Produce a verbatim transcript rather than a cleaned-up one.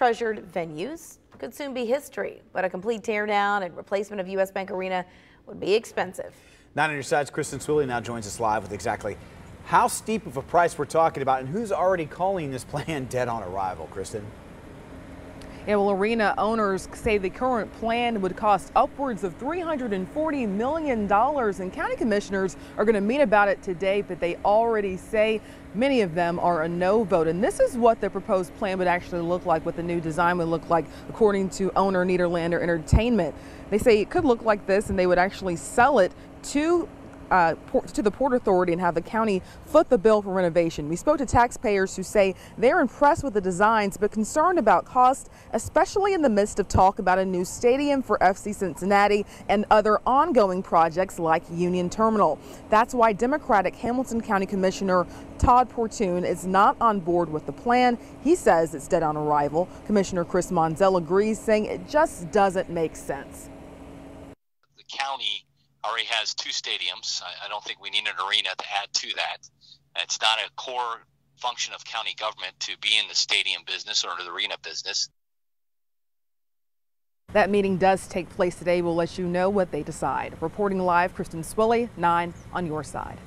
treasured venues could soon be history, but a complete teardown and replacement of U S. Bank Arena would be expensive. Nine on your sides, Kristen Swilley now joins us live with exactly how steep of a price we're talking about and who's already calling this plan dead on arrival, Kristen. Yeah, well, arena owners say the current plan would cost upwards of three hundred forty million dollars, and county commissioners are going to meet about it today, but they already say many of them are a no vote. And this is what the proposed plan would actually look like, what the new design would look like, according to owner Nederlander Entertainment. They say it could look like this, and they would actually sell it to Uh, to the Port Authority and have the county foot the bill for renovation. We spoke to taxpayers who say they're impressed with the designs but concerned about cost, especially in the midst of talk about a new stadium for F C Cincinnati and other ongoing projects like Union Terminal. That's why Democratic Hamilton County Commissioner Todd Portune is not on board with the plan. He says it's dead on arrival. Commissioner Chris Monzel agrees, saying it just doesn't make sense. The county already has two stadiums. I don't think we need an arena to add to that. It's not a core function of county government to be in the stadium business or the arena business. That meeting does take place today. We'll let you know what they decide. Reporting live, Kristen Swilley, nine on your side.